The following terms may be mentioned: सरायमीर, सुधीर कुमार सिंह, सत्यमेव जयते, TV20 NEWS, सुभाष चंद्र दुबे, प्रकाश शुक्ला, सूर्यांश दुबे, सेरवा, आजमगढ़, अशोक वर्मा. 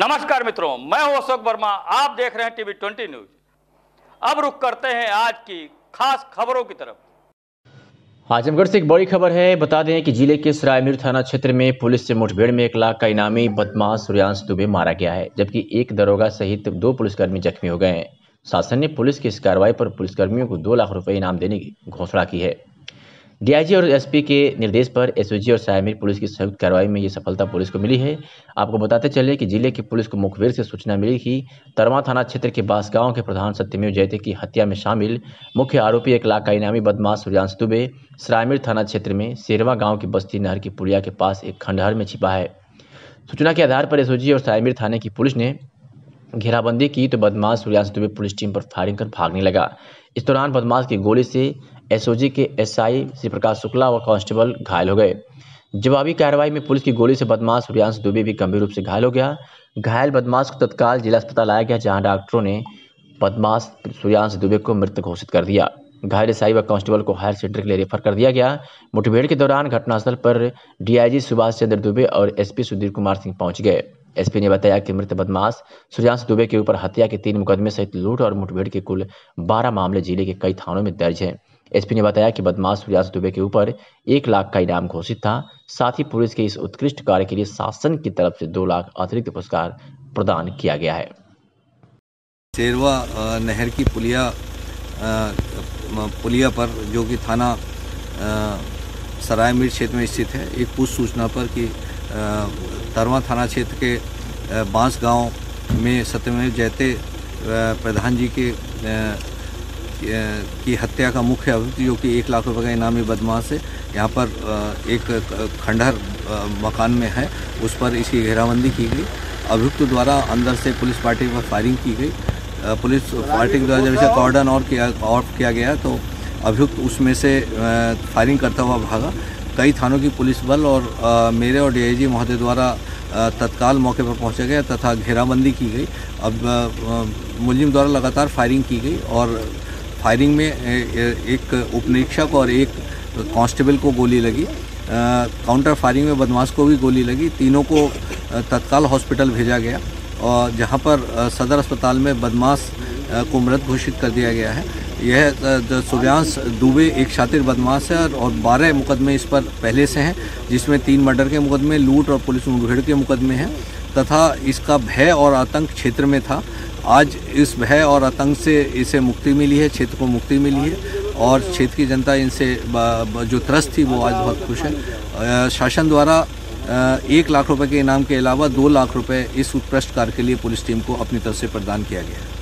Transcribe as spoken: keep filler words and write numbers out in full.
नमस्कार मित्रों, मैं हूं अशोक वर्मा, आप देख रहे हैं टीवी ट्वेंटी न्यूज। अब रुख करते हैं आज की खास खबरों की तरफ। आजमगढ़ से एक बड़ी खबर है। बता दें कि जिले के सरायमीर थाना क्षेत्र में पुलिस से मुठभेड़ में एक लाख का इनामी बदमाश सूर्यांश दुबे मारा गया है, जबकि एक दरोगा सहित दो पुलिसकर्मी जख्मी हो गए हैं। शासन ने पुलिस की इस कार्रवाई पर पुलिसकर्मियों को दो लाख रुपए इनाम देने की घोषणा की है। डीआईजी और एसपी के निर्देश पर एसओजी और सरायमीर पुलिस की संयुक्त कार्रवाई में ये सफलता पुलिस को मिली है। आपको बताते चले कि जिले की पुलिस को मुखबिर से सूचना मिली कि तरवा थाना क्षेत्र के बास गांव के प्रधान सत्यमेव जयते की हत्या में शामिल मुख्य आरोपी एक लाख का इनामी बदमाश सूर्यांश दुबे सरायमीर थाना क्षेत्र में सेरवा गाँव की बस्ती नहर की पुलिया के पास एक खंडहर में छिपा है। सूचना के आधार पर एसओजी और सरायमीर थाने की पुलिस ने घेराबंदी की तो बदमाश सूर्यांश दुबे पुलिस टीम पर फायरिंग कर भागने लगा। इस दौरान बदमाश की गोली से एसओजी के एसआई श्री प्रकाश शुक्ला और कांस्टेबल घायल हो गए। जवाबी कार्रवाई में पुलिस की गोली से बदमाश सूर्यांश दुबे भी गंभीर रूप से घायल हो गया। घायल बदमाश को तत्काल जिला अस्पताल लाया गया, जहां डॉक्टरों ने बदमाश सूर्यांश दुबे को मृत घोषित कर दिया। घायल एसआई व कांस्टेबल को हायर सेंटर के लिए रेफर कर दिया गया। मुठभेड़ के दौरान घटनास्थल पर डीआईजी सुभाष चंद्र दुबे और एसपी सुधीर कुमार सिंह पहुंच गए। एसपी ने बताया कि मृत बदमाश सूर्यांश दुबे के ऊपर हत्या के तीन मुकदमे सहित लूट और मुठभेड़ के कुल बारह मामले जिले के कई थानों में दर्ज हैं। एसपी ने बताया कि बदमाश सूर्यांश दुबे के ऊपर एक लाख का इनाम घोषित था। साथ ही पुलिस के इस उत्कृष्ट कार्य के लिए शासन की तरफ से दो लाख अतिरिक्त पुरस्कार प्रदान किया गया है। सेरवा नहर की पुलिया पुलिया पर, जो कि थाना सरायमीर क्षेत्र में स्थित है, एक पूछ सूचना पर कि तरवा थाना क्षेत्र के बांस गांव में सत्यमेव जयते प्रधान जी के की हत्या का मुख्य आरोपी, जो कि एक लाख रुपए का इनामी बदमाश है, यहाँ पर एक खंडहर मकान में है, उस पर इसकी घेराबंदी की गई। अभियुक्त द्वारा अंदर से पुलिस पार्टी पर फायरिंग की गई। पुलिस पार्टी द्वारा जब इसे कॉर्डन और किया ऑफ किया गया तो अभियुक्त उसमें से फायरिंग करता हुआ भागा। कई थानों की पुलिस बल और आ, मेरे और डीआईजी महोदय द्वारा तत्काल मौके पर पहुंचा गया तथा घेराबंदी की गई। अब मुलजिम द्वारा लगातार फायरिंग की गई और फायरिंग में एक उपनिरीक्षक और एक कांस्टेबल को गोली लगी। काउंटर फायरिंग में बदमाश को भी गोली लगी। तीनों को तत्काल हॉस्पिटल भेजा गया और जहां पर सदर अस्पताल में बदमाश को मृत घोषित कर दिया गया है। यह सूर्यांश दुबे एक शातिर बदमाश है और बारह मुकदमे इस पर पहले से हैं, जिसमें तीन मर्डर के मुकदमे, लूट और पुलिस मुठभेड़ के मुकदमे हैं तथा इसका भय और आतंक क्षेत्र में था। आज इस भय और आतंक से इसे मुक्ति मिली है, क्षेत्र को मुक्ति मिली है और क्षेत्र की जनता इनसे जो त्रस्त थी वो आज बहुत खुश है। शासन द्वारा एक लाख रुपए के इनाम के अलावा दो लाख रुपए इस उत्कृष्ट कार्य के लिए पुलिस टीम को अपनी तरफ से प्रदान किया गया है।